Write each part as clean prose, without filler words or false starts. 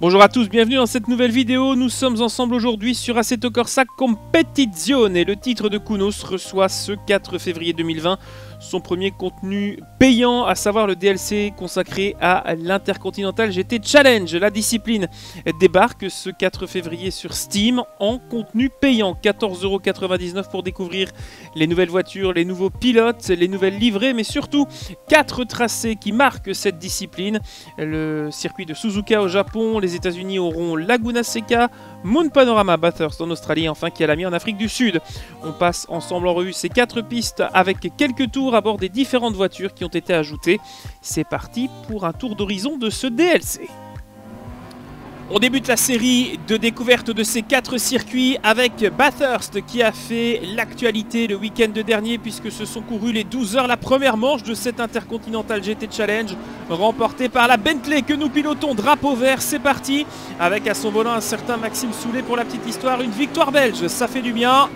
Bonjour à tous, bienvenue dans cette nouvelle vidéo. Nous sommes ensemble aujourd'hui sur Assetto Corsa Competizione. Le titre de Kunos reçoit ce 4 février 2020 son premier contenu payant, à savoir le DLC consacré à l'Intercontinental GT Challenge. La discipline débarque ce 4 février sur Steam en contenu payant. 14,99 € pour découvrir les nouvelles voitures, les nouveaux pilotes, les nouvelles livrées, mais surtout 4 tracés qui marquent cette discipline. Le circuit de Suzuka au Japon, les États-Unis auront Laguna Seca, Mount Panorama Bathurst en Australie et enfin Kyalami en Afrique du Sud. On passe ensemble en revue ces 4 pistes avec quelques tours à bord des différentes voitures qui ont été ajoutées. C'est parti pour un tour d'horizon de ce DLC. On débute la série de découverte de ces 4 circuits avec Bathurst qui a fait l'actualité le week-end dernier puisque se sont courues les 12 heures, la première manche de cet Intercontinental GT Challenge remportée par la Bentley que nous pilotons. Drapeau vert, c'est parti avec à son volant un certain Maxime Soulet. Pour la petite histoire, une victoire belge, ça fait du bien.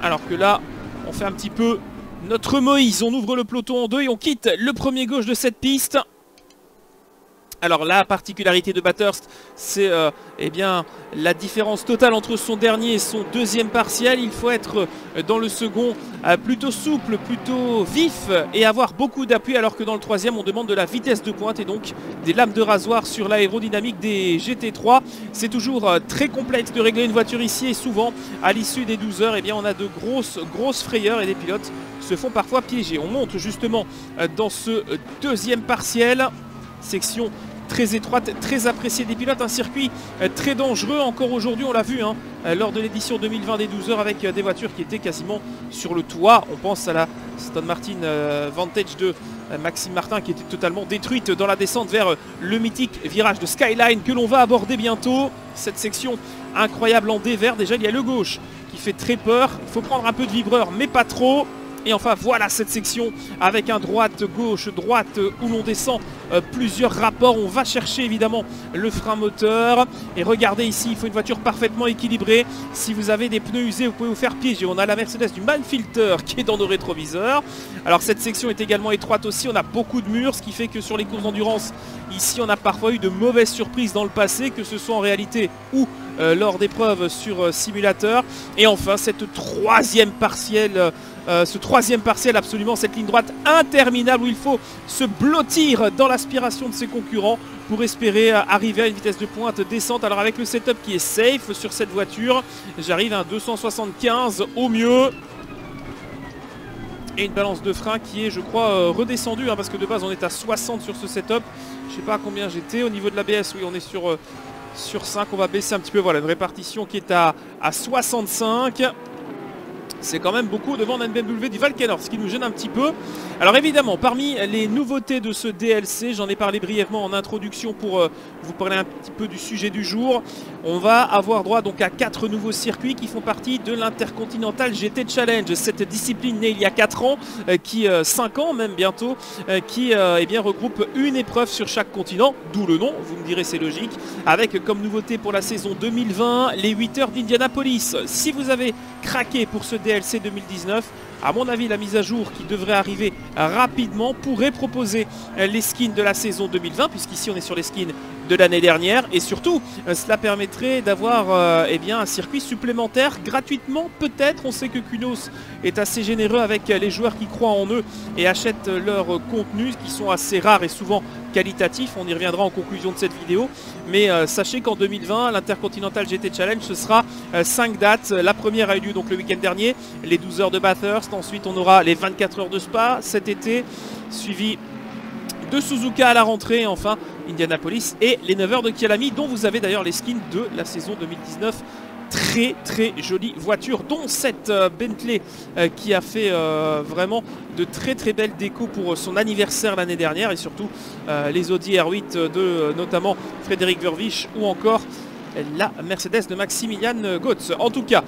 Alors que là, on fait un petit peu notre Moïse, on ouvre le peloton en deux et on quitte le premier gauche de cette piste. Alors la particularité de Bathurst, c'est la différence totale entre son dernier et son deuxième partiel. Il faut être dans le second plutôt souple, plutôt vif et avoir beaucoup d'appui, alors que dans le troisième on demande de la vitesse de pointe et donc des lames de rasoir sur l'aérodynamique des GT3. C'est toujours très complexe de régler une voiture ici et souvent à l'issue des 12 heures, eh bien, on a de grosses frayeurs et les pilotes se font parfois piéger. On monte justement dans ce deuxième partiel. Section très étroite, très appréciée des pilotes, un circuit très dangereux encore aujourd'hui, on l'a vu hein, lors de l'édition 2020 des 12 heures avec des voitures qui étaient quasiment sur le toit. On pense à la Aston Martin Vantage de Maxime Martin qui était totalement détruite dans la descente vers le mythique virage de Skyline que l'on va aborder bientôt. Cette section incroyable en dévers, déjà il y a le gauche qui fait très peur, il faut prendre un peu de vibreur mais pas trop. Et enfin voilà cette section avec un droite-gauche, droite où l'on descend plusieurs rapports. On va chercher évidemment le frein moteur. Et regardez ici, il faut une voiture parfaitement équilibrée. Si vous avez des pneus usés, vous pouvez vous faire piéger. On a la Mercedes du Manfilter qui est dans nos rétroviseurs. Alors cette section est également étroite aussi. On a beaucoup de murs, ce qui fait que sur les courses d'endurance, ici on a parfois eu de mauvaises surprises dans le passé, que ce soit en réalité ou lors d'épreuves sur simulateur. Et enfin cette troisième partielle, absolument, cette ligne droite interminable où il faut se blottir dans l'aspiration de ses concurrents pour espérer arriver à une vitesse de pointe décente. Alors avec le setup qui est safe sur cette voiture, j'arrive à un 275 au mieux. Et une balance de frein qui est, je crois, redescendue, hein, parce que de base on est à 60 sur ce setup. Je sais pas à combien j'étais au niveau de l'ABS, oui on est sur 5, on va baisser un petit peu, voilà une répartition qui est à 65. C'est quand même beaucoup devant un BMW du Valkenor, ce qui nous gêne un petit peu. Alors évidemment, parmi les nouveautés de ce DLC, j'en ai parlé brièvement en introduction pour vous parler un petit peu du sujet du jour. On va avoir droit donc à 4 nouveaux circuits qui font partie de l'Intercontinental GT Challenge. Cette discipline née il y a 4 ans, 5 ans même bientôt, qui regroupe une épreuve sur chaque continent, d'où le nom, vous me direz c'est logique, avec comme nouveauté pour la saison 2020, les 8 heures d'Indianapolis. Si vous avez craqué pour ce DLC 2019, à mon avis la mise à jour qui devrait arriver rapidement pourrait proposer les skins de la saison 2020, puisqu'ici on est sur les skins de l'année dernière, et surtout cela permettrait d'avoir un circuit supplémentaire gratuitement peut-être. On sait que Kunos est assez généreux avec les joueurs qui croient en eux et achètent leurs contenus qui sont assez rares et souvent qualitatifs, on y reviendra en conclusion de cette vidéo. Mais sachez qu'en 2020 l'Intercontinental GT Challenge ce sera 5 dates, la première a eu lieu donc le week-end dernier, les 12 heures de Bathurst, ensuite on aura les 24 heures de Spa cet été, suivi de Suzuka à la rentrée, enfin Indianapolis et les 9 heures de Kyalami dont vous avez d'ailleurs les skins de la saison 2019. Très très jolie voiture dont cette Bentley qui a fait vraiment de très très belles décos pour son anniversaire l'année dernière, et surtout les Audi R8 de notamment Frédéric Vervisch ou encore la Mercedes de Maximilian Goetz. En tout cas,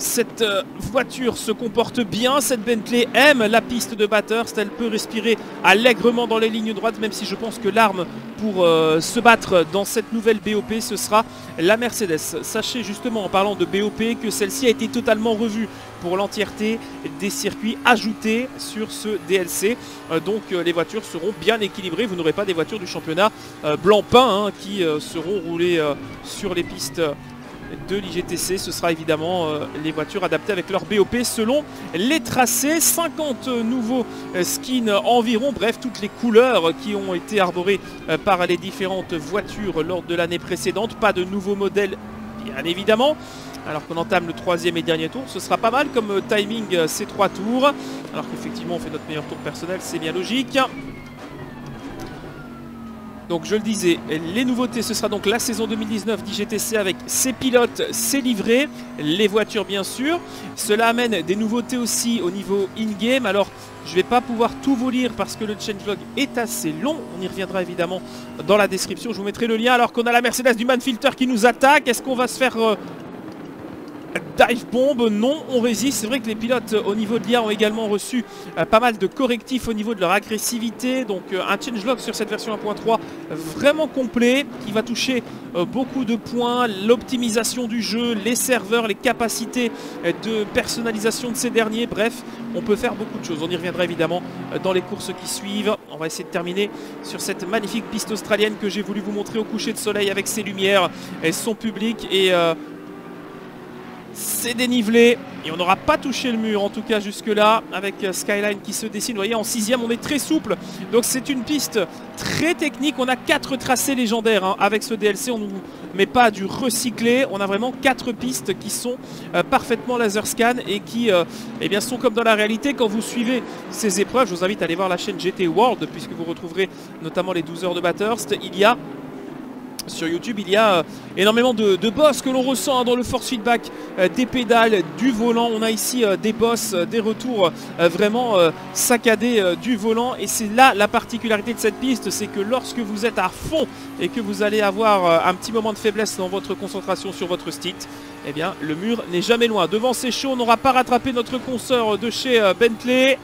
cette voiture se comporte bien, cette Bentley aime la piste de Bathurst, elle peut respirer allègrement dans les lignes droites, même si je pense que l'arme pour se battre dans cette nouvelle BOP, ce sera la Mercedes. Sachez justement, en parlant de BOP, que celle-ci a été totalement revue pour l'entièreté des circuits ajoutés sur ce DLC. Donc les voitures seront bien équilibrées. Vous n'aurez pas des voitures du championnat Blancpain hein, qui seront roulées sur les pistes de l'IGTC. Ce sera évidemment les voitures adaptées avec leur BOP selon les tracés. 50 nouveaux skins environ, bref toutes les couleurs qui ont été arborées par les différentes voitures lors de l'année précédente. Pas de nouveaux modèles bien évidemment, alors qu'on entame le troisième et dernier tour. Ce sera pas mal comme timing ces trois tours, alors qu'effectivement on fait notre meilleur tour personnel, c'est bien logique. Donc je le disais, les nouveautés, ce sera donc la saison 2019 d'IGTC avec ses pilotes, ses livrées, les voitures bien sûr. Cela amène des nouveautés aussi au niveau in-game. Alors je ne vais pas pouvoir tout vous lire parce que le changelog est assez long. On y reviendra évidemment dans la description. Je vous mettrai le lien. Alors qu'on a la Mercedes du Manfilter qui nous attaque. Est-ce qu'on va se faire dive bomb? Non, on résiste. C'est vrai que les pilotes au niveau de l'IA ont également reçu pas mal de correctifs au niveau de leur agressivité. Donc un changelog sur cette version 1.3 vraiment complet qui va toucher beaucoup de points, l'optimisation du jeu, les serveurs, les capacités de personnalisation de ces derniers. Bref, on peut faire beaucoup de choses. On y reviendra évidemment dans les courses qui suivent. On va essayer de terminer sur cette magnifique piste australienne que j'ai voulu vous montrer au coucher de soleil avec ses lumières et son public et c'est dénivelé et on n'aura pas touché le mur en tout cas jusque là avec Skyline qui se dessine. Vous voyez en 6ème on est très souple, donc c'est une piste très technique. On a 4 tracés légendaires hein. Avec ce DLC on ne nous met pas du recyclé, on a vraiment 4 pistes qui sont parfaitement laser scan et qui eh bien, sont comme dans la réalité. Quand vous suivez ces épreuves, je vous invite à aller voir la chaîne GT World puisque vous retrouverez notamment les 12 heures de Bathurst. Il y a sur YouTube, il y a énormément de boss que l'on ressent hein, dans le force feedback des pédales, du volant. On a ici des boss, des retours vraiment saccadés du volant. Et c'est là la particularité de cette piste, c'est que lorsque vous êtes à fond et que vous allez avoir un petit moment de faiblesse dans votre concentration sur votre stick, eh bien le mur n'est jamais loin. Devant c'est chaud, on n'aura pas rattrapé notre consoeur de chez Bentley.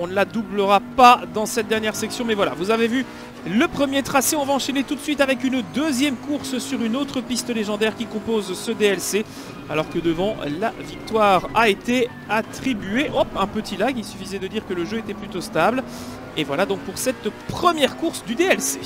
On ne la doublera pas dans cette dernière section, mais voilà, vous avez vu le premier tracé. On va enchaîner tout de suite avec une deuxième course sur une autre piste légendaire qui compose ce DLC. Alors que devant, la victoire a été attribuée. Hop, un petit lag, il suffisait de dire que le jeu était plutôt stable. Et voilà donc pour cette première course du DLC.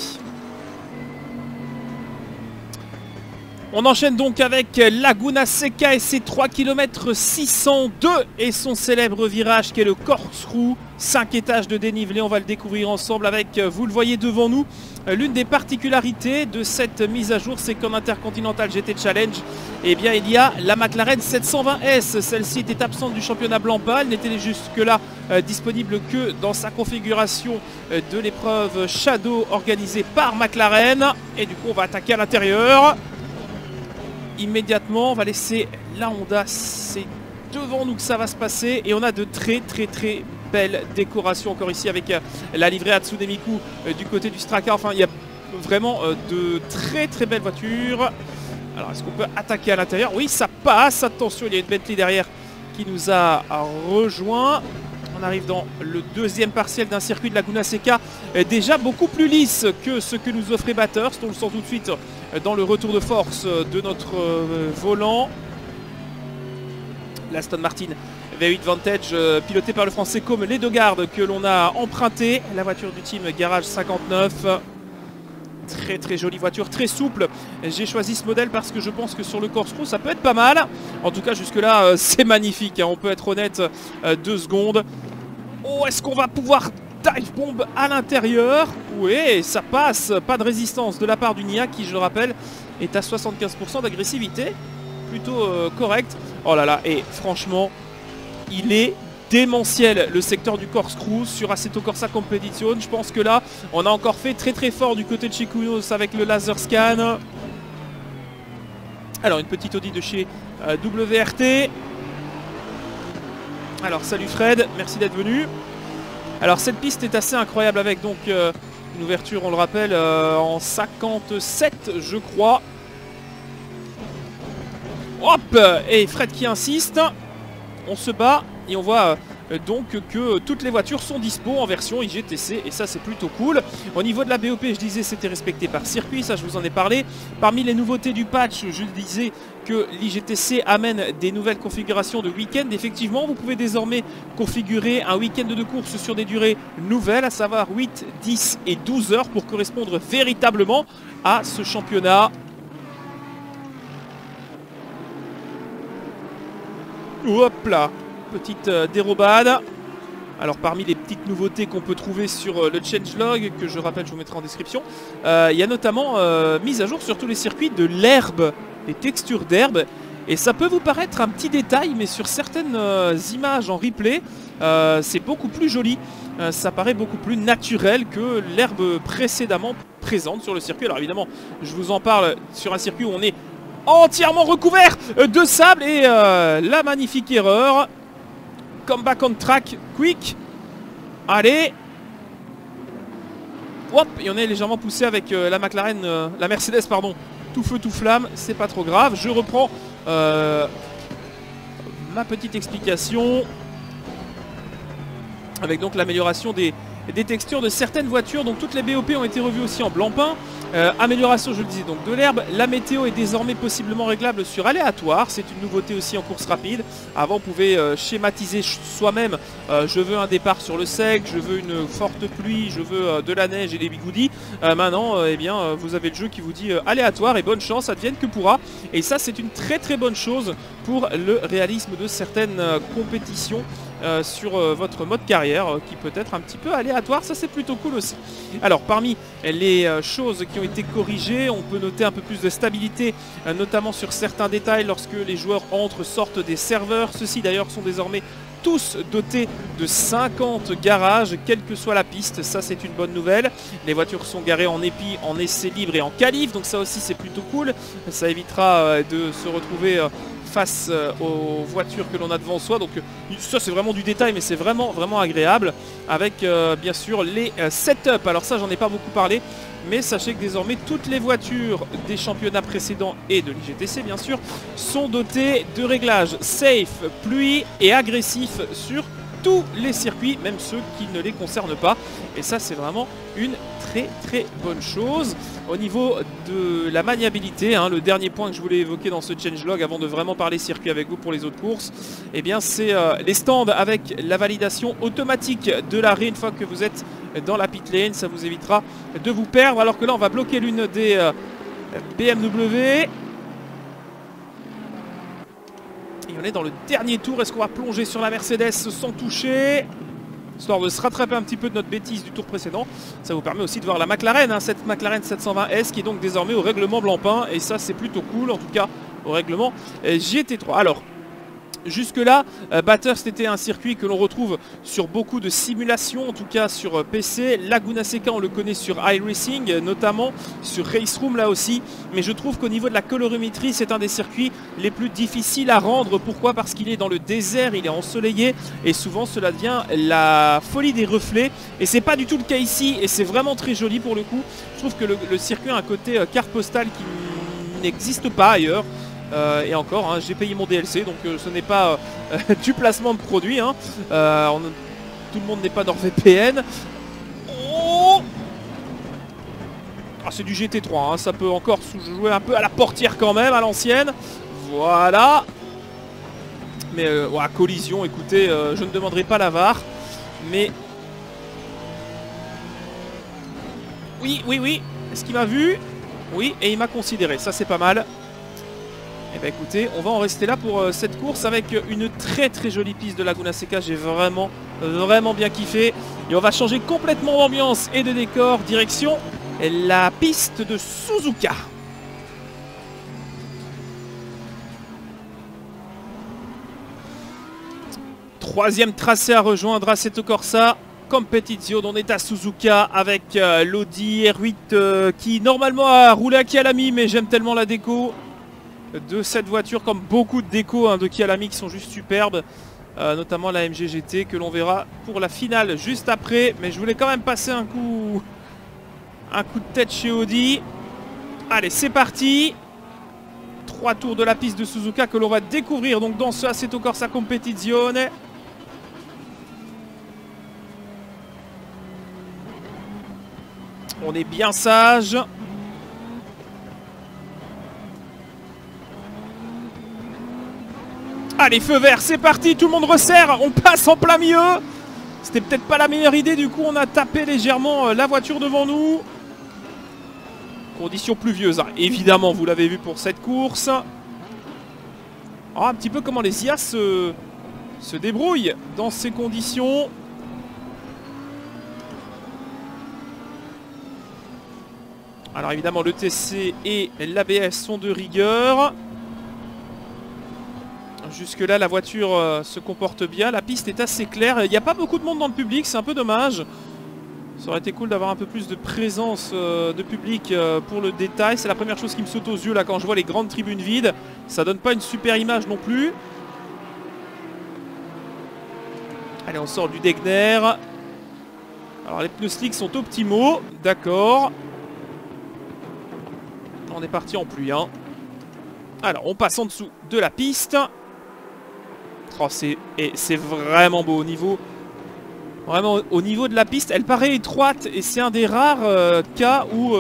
On enchaîne donc avec Laguna Seca et ses 3 km 602 et son célèbre virage qui est le Corkscrew. 5 étages de dénivelé, on va le découvrir ensemble avec, vous le voyez devant nous, l'une des particularités de cette mise à jour, c'est qu'en Intercontinental GT Challenge, eh bien, il y a la McLaren 720S. Celle-ci était absente du championnat Blancpain, elle n'était jusque-là disponible que dans sa configuration de l'épreuve Shadow organisée par McLaren. Et du coup, on va attaquer à l'intérieur. Immédiatement, on va laisser la Honda, c'est devant nous que ça va se passer et on a de très belles décorations encore ici avec la livrée Hatsune Miku du côté du Straka. Enfin, il y a vraiment de très belles voitures. Alors, est-ce qu'on peut attaquer à l'intérieur? Oui, ça passe. Attention, il y a une Bentley derrière qui nous a rejoint. On arrive dans le deuxième partiel d'un circuit de Laguna Seca déjà beaucoup plus lisse que ce que nous offrait Bathurst. On le sent tout de suite dans le retour de force de notre volant. L'Aston Martin V8 Vantage piloté par le français comme les deux gardes que l'on a emprunté. La voiture du team Garage 59. Très jolie voiture, très souple. J'ai choisi ce modèle parce que je pense que sur le Corkscrew ça peut être pas mal. En tout cas jusque là c'est magnifique, hein. On peut être honnête 2 secondes. Oh, est-ce qu'on va pouvoir dive bomb à l'intérieur? Oui, ça passe, pas de résistance de la part du Nia qui, je le rappelle, est à 75% d'agressivité. Plutôt correct. Oh là là, et franchement, il est démentiel le secteur du Corkscrew sur Assetto Corsa Competizione. Je pense que là, on a encore fait très fort du côté de chez Kunos avec le laser scan. Alors, une petite Audi de chez WRT. Alors, salut Fred, merci d'être venu. Alors cette piste est assez incroyable avec donc une ouverture, on le rappelle, en 57 je crois. Hop, et Fred qui insiste. On se bat et on voit donc que toutes les voitures sont dispo en version IGTC et ça c'est plutôt cool. Au niveau de la BOP, je disais c'était respecté par circuit, ça je vous en ai parlé. Parmi les nouveautés du patch, je le disais que l'IGTC amène des nouvelles configurations de week-end. Effectivement, vous pouvez désormais configurer un week-end de course sur des durées nouvelles, à savoir 8, 10 et 12 heures pour correspondre véritablement à ce championnat. Hop là, petite dérobade. Alors parmi les petites nouveautés qu'on peut trouver sur le changelog, que je rappelle, je vous mettrai en description, il y a notamment mise à jour sur tous les circuits de l'herbe, des textures d'herbe. Et ça peut vous paraître un petit détail, mais sur certaines images en replay, c'est beaucoup plus joli. Ça paraît beaucoup plus naturel que l'herbe précédemment présente sur le circuit. Alors évidemment, je vous en parle sur un circuit où on est entièrement recouvert de sable. Et la magnifique erreur. Come back on track, quick. Allez. Hop, et on est légèrement poussé avec la McLaren, la Mercedes, pardon. Tout feu, tout flamme, c'est pas trop grave. Je reprends ma petite explication. Avec donc l'amélioration des textures de certaines voitures. Donc toutes les BOP ont été revues aussi en Blancpain. Amélioration, je le disais, donc de l'herbe. La météo est désormais possiblement réglable sur aléatoire. C'est une nouveauté aussi en course rapide. Avant, on pouvait schématiser soi-même. Je veux un départ sur le sec, je veux une forte pluie, je veux de la neige et des bigoudis. Maintenant, eh bien, vous avez le jeu qui vous dit aléatoire et bonne chance, advienne que pourra. Et ça, c'est une très très bonne chose pour le réalisme de certaines compétitions. Sur votre mode carrière qui peut être un petit peu aléatoire, ça c'est plutôt cool aussi. Alors parmi les choses qui ont été corrigées, on peut noter un peu plus de stabilité, notamment sur certains détails lorsque les joueurs entrent, sortent des serveurs. Ceux-ci d'ailleurs sont désormais tous dotés de 50 garages, quelle que soit la piste, ça c'est une bonne nouvelle. Les voitures sont garées en épi, en essai libre et en qualif, donc ça aussi c'est plutôt cool. Ça évitera de se retrouver face aux voitures que l'on a devant soi. Donc ça c'est vraiment du détail, mais c'est vraiment vraiment agréable. Avec bien sûr les setups. Alors ça j'en ai pas beaucoup parlé, mais sachez que désormais toutes les voitures des championnats précédents et de l'IGTC bien sûr sont dotées de réglages safe, pluie et agressif sur tous les circuits, même ceux qui ne les concernent pas. Et ça c'est vraiment une très très bonne chose. Au niveau de la maniabilité, le dernier point que je voulais évoquer dans ce changelog avant de vraiment parler circuit avec vous pour les autres courses, eh bien c'est les stands avec la validation automatique de l'arrêt une fois que vous êtes dans la pit lane. Ça vous évitera de vous perdre, alors que là on va bloquer l'une des BMW. Et on est dans le dernier tour. Est-ce qu'on va plonger sur la Mercedes sans toucher, histoire de se rattraper un petit peu de notre bêtise du tour précédent? Ça vous permet aussi de voir la McLaren, cette McLaren 720S qui est donc désormais au règlement Blancpain. Et ça c'est plutôt cool, en tout cas au règlement GT3. Alors jusque-là, Bathurst était un circuit que l'on retrouve sur beaucoup de simulations, en tout cas sur PC. Laguna Seca, on le connaît sur iRacing, notamment sur Race Room là aussi. Mais je trouve qu'au niveau de la colorimétrie, c'est un des circuits les plus difficiles à rendre. Pourquoi? Parce qu'il est dans le désert, il est ensoleillé et souvent cela devient la folie des reflets. Et c'est pas du tout le cas ici et c'est vraiment très joli pour le coup. Je trouve que le circuit a un côté carte postale qui n'existe pas ailleurs. Et encore, j'ai payé mon DLC, donc ce n'est pas du placement de produit. Tout le monde n'est pas NordVPN. Oh, ah, c'est du GT3, ça peut encore jouer un peu à la portière quand même, à l'ancienne. Voilà. Mais ouais, collision, écoutez, je ne demanderai pas la VAR. Mais... oui, oui, oui. Est-ce qu'il m'a vu? Oui, et il m'a considéré. Ça, c'est pas mal. Eh bien écoutez, on va en rester là pour cette course avec une très très jolie piste de Laguna Seca. J'ai vraiment vraiment bien kiffé. Et on va changer complètement d'ambiance et de décor, direction la piste de Suzuka. Troisième tracé à rejoindre à Assetto Corsa Competizione. On est à Suzuka avec l'Audi R8 qui normalement a roulé à Kyalami, mais j'aime tellement la déco de cette voiture, comme beaucoup de déco de Kyalami qui sont juste superbes, notamment la MGGT que l'on verra pour la finale juste après. Mais je voulais quand même passer un coup de tête chez Audi. Allez, c'est parti. 3 tours de la piste de Suzuka que l'on va découvrir donc dans ce Assetto Corsa Competizione. On est bien sage. Allez, feu vert, c'est parti, tout le monde resserre, on passe en plein milieu. C'était peut-être pas la meilleure idée, du coup on a tapé légèrement la voiture devant nous. Conditions pluvieuses, hein. Évidemment, vous l'avez vu pour cette course. Oh, un petit peu comment les IA se débrouillent dans ces conditions. Alors évidemment, le TC et l'ABS sont de rigueur. Jusque-là, la voiture se comporte bien. La piste est assez claire. Il n'y a pas beaucoup de monde dans le public, c'est un peu dommage. Ça aurait été cool d'avoir un peu plus de présence de public pour le détail. C'est la première chose qui me saute aux yeux là quand je vois les grandes tribunes vides. Ça donne pas une super image non plus. Allez, on sort du Degner. Alors les pneus slick sont optimaux. D'accord. On est parti en pluie, hein. Alors on passe en dessous de la piste. Oh, c'est vraiment beau au niveau. Vraiment au niveau de la piste, elle paraît étroite et c'est un des rares cas où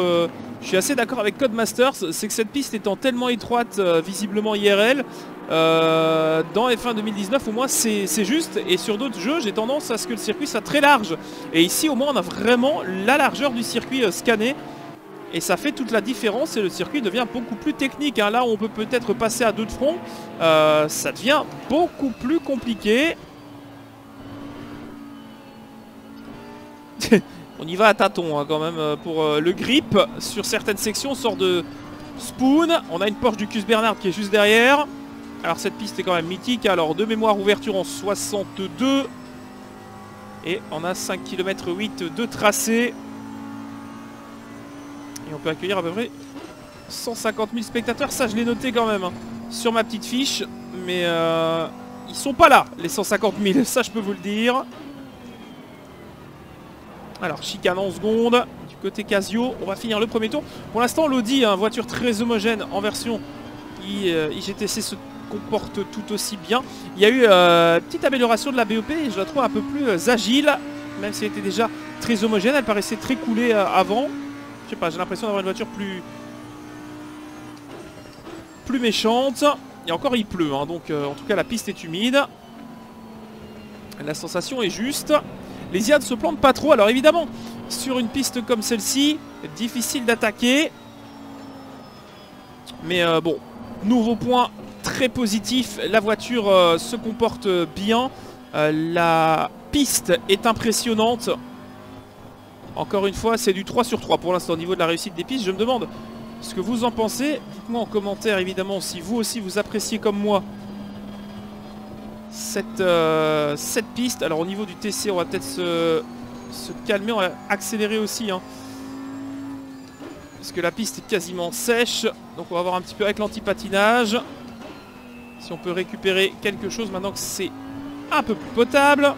je suis assez d'accord avec Codemasters, c'est que cette piste étant tellement étroite visiblement IRL, dans F1 2019 au moins c'est juste, et sur d'autres jeux j'ai tendance à ce que le circuit soit très large. Et ici au moins on a vraiment la largeur du circuit scannée et ça fait toute la différence et le circuit devient beaucoup plus technique, hein. Là où on peut peut-être passer à deux de front, ça devient beaucoup plus compliqué. On y va à tâtons, hein, quand même pour le grip. Sur certaines sections on sort de Spoon. On a une Porsche du Cus Bernard qui est juste derrière. Alors cette piste est quand même mythique. Alors de mémoire ouverture en 62. Et on a 5,8 km de tracé. Et on peut accueillir à peu près 150 000 spectateurs. Ça je l'ai noté quand même, hein, sur ma petite fiche. Mais ils sont pas là les 150 000, ça je peux vous le dire. Alors, chicane en seconde, du côté Casio, on va finir le premier tour. Pour l'instant, l'Audi, hein, voiture très homogène en version IGTC, se comporte tout aussi bien. Il y a eu une petite amélioration de la BOP, je la trouve un peu plus agile, même si elle était déjà très homogène, elle paraissait très coulée avant. Je sais pas, j'ai l'impression d'avoir une voiture plus méchante. Et encore, il pleut, hein, donc en tout cas, la piste est humide. La sensation est juste. Les IA ne se plantent pas trop. Alors évidemment, sur une piste comme celle-ci, difficile d'attaquer. Mais bon, nouveau point très positif. La voiture se comporte bien. La piste est impressionnante. Encore une fois, c'est du 3/3 pour l'instant au niveau de la réussite des pistes. Je me demande ce que vous en pensez. Dites-moi en commentaire évidemment si vous aussi vous appréciez comme moi cette piste. Alors au niveau du TC on va peut-être se calmer, on va accélérer aussi, hein, parce que la piste est quasiment sèche, donc on va voir un petit peu avec l'antipatinage si on peut récupérer quelque chose maintenant que c'est un peu plus potable.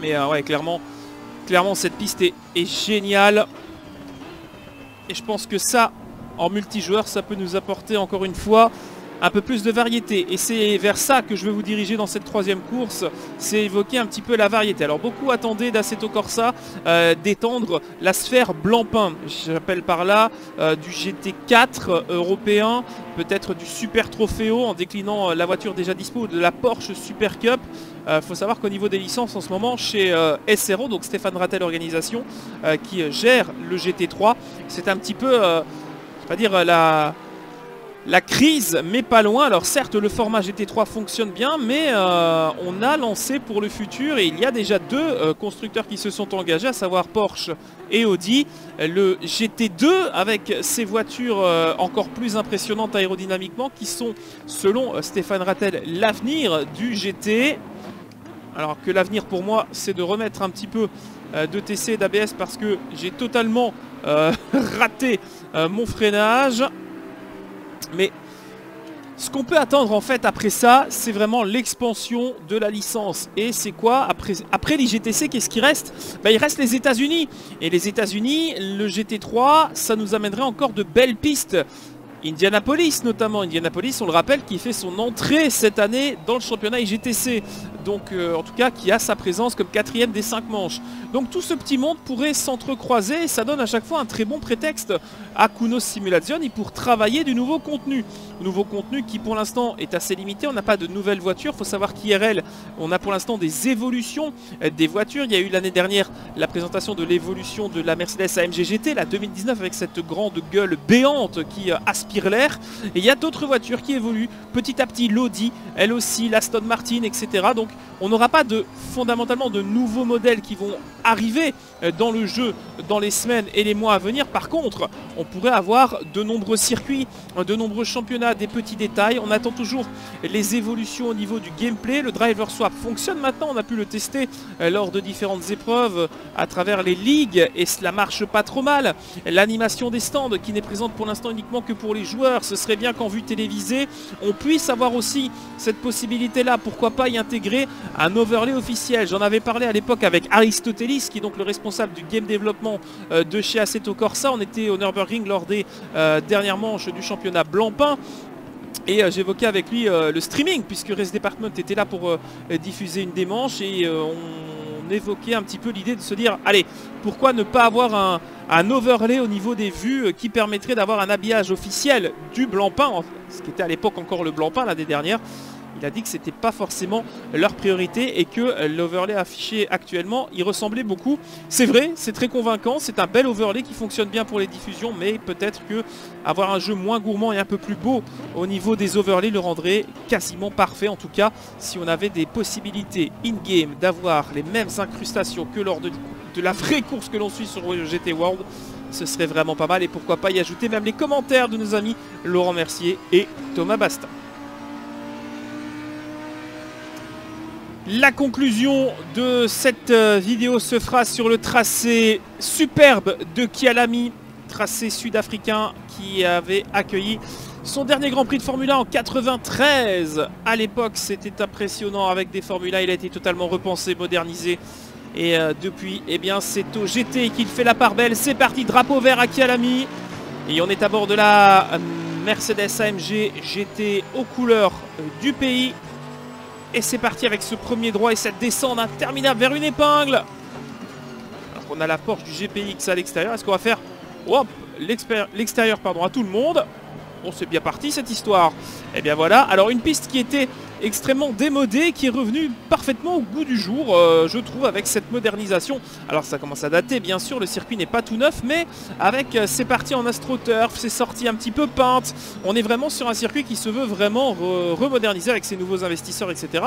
Mais ouais, clairement cette piste est géniale et je pense que ça en multijoueur ça peut nous apporter encore une fois un peu plus de variété, et c'est vers ça que je vais vous diriger dans cette troisième course, c'est évoquer un petit peu la variété. Alors beaucoup attendaient d'Assetto Corsa d'étendre la sphère Blancpain, j'appelle par là du GT4 européen, peut-être du Super Trofeo en déclinant la voiture déjà dispo, de la Porsche Super Cup. Faut savoir qu'au niveau des licences en ce moment chez SRO, donc Stéphane Rattel Organisation, qui gère le GT3, c'est un petit peu, je vais pas dire la crise, mais pas loin. Alors certes, le format GT3 fonctionne bien, mais on a lancé pour le futur, et il y a déjà deux constructeurs qui se sont engagés, à savoir Porsche et Audi. Le GT2 avec ses voitures encore plus impressionnantes aérodynamiquement, qui sont, selon Stéphane Rattel, l'avenir du GT. Alors que l'avenir pour moi, c'est de remettre un petit peu de TC et d'ABS, parce que j'ai totalement raté mon freinage. Mais ce qu'on peut attendre en fait après ça, c'est vraiment l'expansion de la licence. Et c'est quoi après l'IGTC, qu'est-ce qui reste? Il reste les États-Unis. Et les États-Unis, le GT3, ça nous amènerait encore de belles pistes. Indianapolis notamment. Indianapolis, on le rappelle, qui fait son entrée cette année dans le championnat IGTC. donc en tout cas qui a sa présence comme quatrième des 5 manches. Donc tout ce petit monde pourrait s'entrecroiser et ça donne à chaque fois un très bon prétexte à Kunos Simulazioni pour travailler du nouveau contenu. Nouveau contenu qui pour l'instant est assez limité, on n'a pas de nouvelles voitures, il faut savoir qu'IRL on a pour l'instant des évolutions des voitures. Il y a eu l'année dernière la présentation de l'évolution de la Mercedes AMG GT, la 2019 avec cette grande gueule béante qui aspire l'air, et il y a d'autres voitures qui évoluent petit à petit, l'Audi, elle aussi, l'Aston Martin, etc. Donc on n'aura pas de fondamentalement de nouveaux modèles qui vont arriver dans le jeu dans les semaines et les mois à venir. Par contre, on pourrait avoir de nombreux circuits, de nombreux championnats, des petits détails. On attend toujours les évolutions au niveau du gameplay. Le driver swap fonctionne maintenant, on a pu le tester lors de différentes épreuves à travers les ligues et cela marche pas trop mal. L'animation des stands qui n'est présente pour l'instant uniquement que pour les joueurs, ce serait bien qu'en vue télévisée on puisse avoir aussi cette possibilité là, pourquoi pas y intégrer un overlay officiel. J'en avais parlé à l'époque avec Aristotelis qui est donc le responsable du game développement de chez Assetto Corsa. On était au Nürburgring lors des dernières manches du championnat Blancpain. Et j'évoquais avec lui le streaming, puisque Race Department était là pour diffuser une des manches. Et on évoquait un petit peu l'idée de se dire, allez, pourquoi ne pas avoir un overlay au niveau des vues qui permettrait d'avoir un habillage officiel du Blancpain, en fait, ce qui était à l'époque encore le Blancpain l'année dernière. Il a dit que ce n'était pas forcément leur priorité et que l'overlay affiché actuellement, il ressemblait beaucoup. C'est vrai, c'est très convaincant, c'est un bel overlay qui fonctionne bien pour les diffusions, mais peut-être que avoir un jeu moins gourmand et un peu plus beau au niveau des overlays le rendrait quasiment parfait. En tout cas, si on avait des possibilités in-game d'avoir les mêmes incrustations que lors de la vraie course que l'on suit sur GT World, ce serait vraiment pas mal. Et pourquoi pas y ajouter même les commentaires de nos amis Laurent Mercier et Thomas Bastin. La conclusion de cette vidéo se fera sur le tracé superbe de Kyalami, tracé sud-africain qui avait accueilli son dernier Grand Prix de Formule 1 en 93. À l'époque, c'était impressionnant avec des Formule 1, il a été totalement repensé, modernisé. Et depuis, eh bien, c'est au GT qu'il fait la part belle. C'est parti, drapeau vert à Kyalami. Et on est à bord de la Mercedes AMG GT aux couleurs du pays. Et c'est parti avec ce premier droit et cette descente interminable vers une épingle. Alors qu'on a la Porsche du GPX à l'extérieur. Est-ce qu'on va faire l'extérieur à tout le monde? Bon, c'est bien parti cette histoire. Et bien voilà. Alors une piste qui était extrêmement démodée, qui est revenue parfaitement au goût du jour, je trouve, avec cette modernisation. Alors ça commence à dater, bien sûr, le circuit n'est pas tout neuf, mais avec ses parties en astroturf, ses sorties un petit peu peintes, on est vraiment sur un circuit qui se veut vraiment remoderniser avec ses nouveaux investisseurs, etc.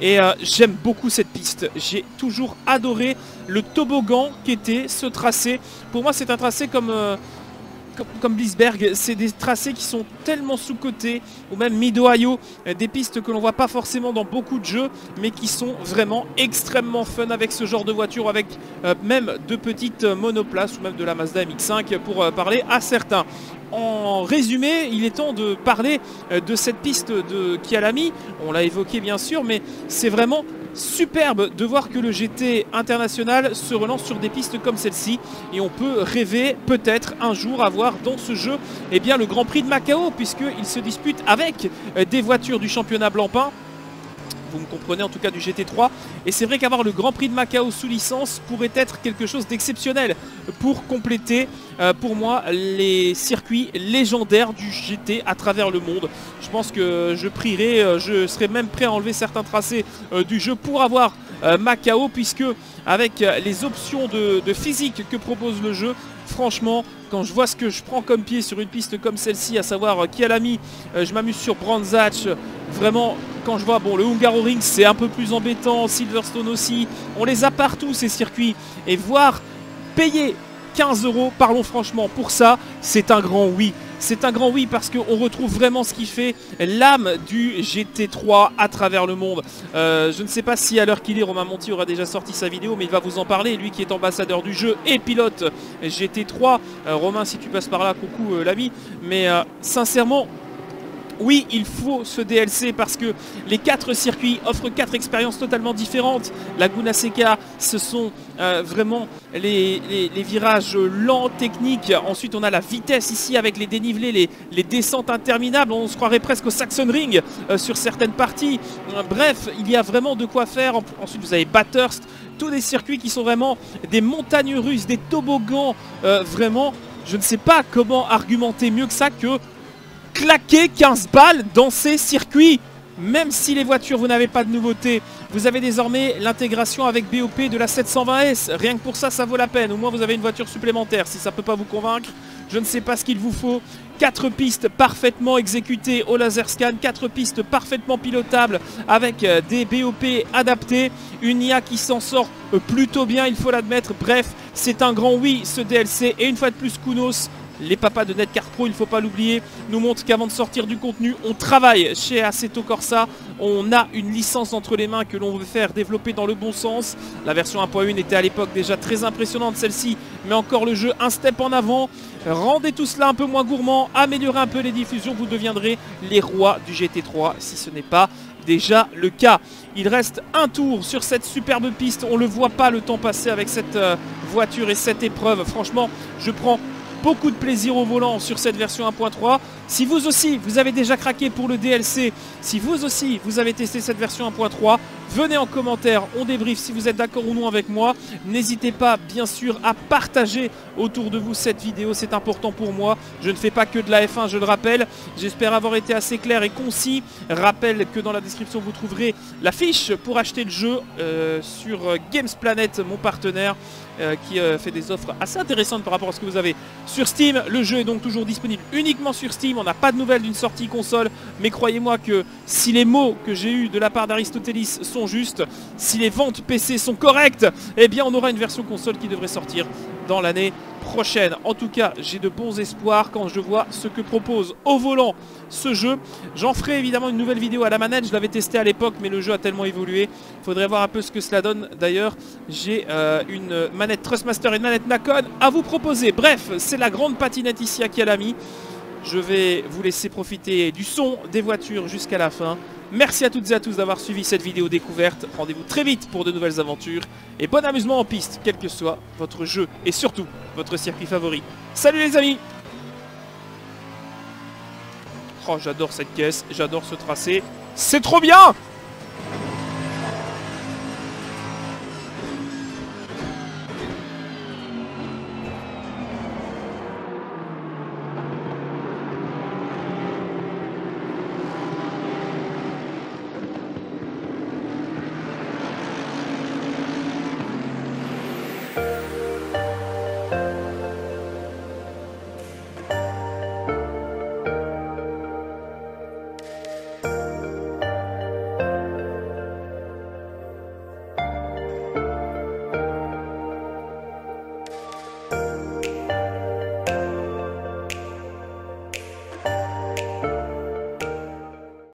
Et j'aime beaucoup cette piste, j'ai toujours adoré le toboggan qu'était ce tracé. Pour moi c'est un tracé comme Blitzberg, c'est des tracés qui sont tellement sous-cotés, ou même Mid-Ohio, des pistes que l'on voit pas forcément dans beaucoup de jeux, mais qui sont vraiment extrêmement fun avec ce genre de voiture, avec même de petites monoplaces, ou même de la Mazda MX-5 pour parler à certains. En résumé, il est temps de parler de cette piste de Kyalami, on l'a évoqué bien sûr, mais c'est vraiment superbe de voir que le GT international se relance sur des pistes comme celle-ci et on peut rêver peut-être un jour avoir dans ce jeu eh bien, le Grand Prix de Macao puisqu'il se dispute avec des voitures du championnat Blancpain. Vous me comprenez, en tout cas du GT3. Et c'est vrai qu'avoir le Grand Prix de Macao sous licence pourrait être quelque chose d'exceptionnel pour compléter, pour moi, les circuits légendaires du GT à travers le monde. Je pense que je prierai, je serais même prêt à enlever certains tracés du jeu pour avoir Macao, puisque avec les options de physique que propose le jeu, franchement, quand je vois ce que je prends comme pied sur une piste comme celle-ci, à savoir Kyalami, je m'amuse sur Brands Hatch, vraiment, quand je vois, bon, le Hungaroring c'est un peu plus embêtant, Silverstone aussi, on les a partout ces circuits, et voir payer 15 €, parlons franchement, pour ça, c'est un grand oui. C'est un grand oui parce qu'on retrouve vraiment ce qui fait l'âme du GT3 à travers le monde. Je ne sais pas si à l'heure qu'il est, Romain Monti aura déjà sorti sa vidéo, mais il va vous en parler. Lui qui est ambassadeur du jeu et pilote GT3. Romain, si tu passes par là, coucou l'ami. Mais sincèrement, oui, il faut ce DLC parce que les 4 circuits offrent 4 expériences totalement différentes. Laguna Seca, ce sont vraiment les virages lents, techniques. Ensuite, on a la vitesse ici avec les dénivelés, les descentes interminables. On se croirait presque au Saxon Ring sur certaines parties. Bref, il y a vraiment de quoi faire. Ensuite, vous avez Bathurst, tous des circuits qui sont vraiment des montagnes russes, des toboggans. Vraiment, je ne sais pas comment argumenter mieux que ça que claquer 15 balles dans ces circuits. Même si les voitures, vous n'avez pas de nouveautés, vous avez désormais l'intégration avec BOP de la 720S. Rien que pour ça, ça vaut la peine. Au moins, vous avez une voiture supplémentaire. Si ça ne peut pas vous convaincre, je ne sais pas ce qu'il vous faut. 4 pistes parfaitement exécutées au laser scan. 4 pistes parfaitement pilotables avec des BOP adaptés. Une IA qui s'en sort plutôt bien, il faut l'admettre. Bref, c'est un grand oui, ce DLC. Et une fois de plus, Kunos, les papas de Netcar Pro, il ne faut pas l'oublier, nous montrent qu'avant de sortir du contenu, on travaille chez Assetto Corsa. On a une licence entre les mains que l'on veut faire développer dans le bon sens. La version 1.1 était à l'époque déjà très impressionnante, celle-ci met encore le jeu un step en avant. Rendez tout cela un peu moins gourmand, améliorez un peu les diffusions, vous deviendrez les rois du GT3 si ce n'est pas déjà le cas. Il reste un tour sur cette superbe piste, on ne le voit pas le temps passer avec cette voiture et cette épreuve. Franchement, je prends beaucoup de plaisir au volant sur cette version 1.3. Si vous aussi, vous avez déjà craqué pour le DLC, si vous aussi, vous avez testé cette version 1.3, venez en commentaire, on débriefe si vous êtes d'accord ou non avec moi. N'hésitez pas, bien sûr, à partager autour de vous cette vidéo, c'est important pour moi. Je ne fais pas que de la F1, je le rappelle. J'espère avoir été assez clair et concis. Rappelle que dans la description, vous trouverez la fiche pour acheter le jeu sur Games Planet, mon partenaire, qui fait des offres assez intéressantes par rapport à ce que vous avez sur Steam. Le jeu est donc toujours disponible uniquement sur Steam. On n'a pas de nouvelles d'une sortie console, mais croyez-moi que si les mots que j'ai eus de la part d'Aristotelis sont justes, si les ventes PC sont correctes, eh bien on aura une version console qui devrait sortir dans l'année prochaine. En tout cas, j'ai de bons espoirs quand je vois ce que propose au volant ce jeu. J'en ferai évidemment une nouvelle vidéo à la manette. Je l'avais testé à l'époque, mais le jeu a tellement évolué. Il faudrait voir un peu ce que cela donne. D'ailleurs, j'ai une manette Thrustmaster et une manette Nakon à vous proposer. Bref, c'est la grande patinette ici à Kyalami. Je vais vous laisser profiter du son des voitures jusqu'à la fin. Merci à toutes et à tous d'avoir suivi cette vidéo découverte. Rendez-vous très vite pour de nouvelles aventures. Et bon amusement en piste, quel que soit votre jeu et surtout votre circuit favori. Salut les amis! Oh, j'adore cette caisse, j'adore ce tracé. C'est trop bien!